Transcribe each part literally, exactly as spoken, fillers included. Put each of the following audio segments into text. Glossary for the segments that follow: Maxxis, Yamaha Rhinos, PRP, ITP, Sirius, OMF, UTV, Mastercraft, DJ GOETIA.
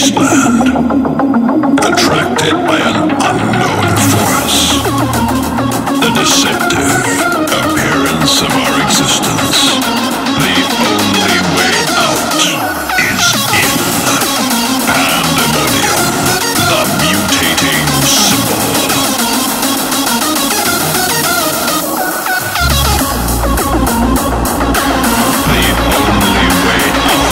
wasteland, attracted by an unknown force. The deceptive appearance of our existence. The only way out is in Pandemonium, the mutating symbol. The only way out.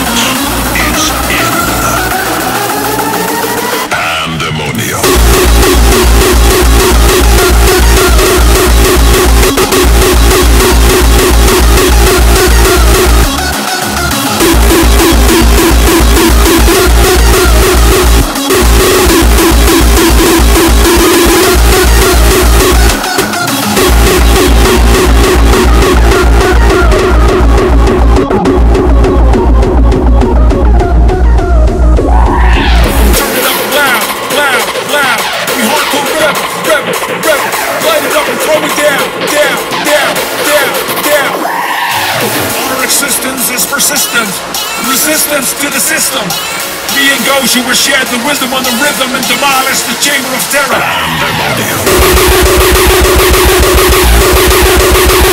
Resistance to the system. Me and Goetia will share the wisdom on the rhythm and demolish the chamber of terror.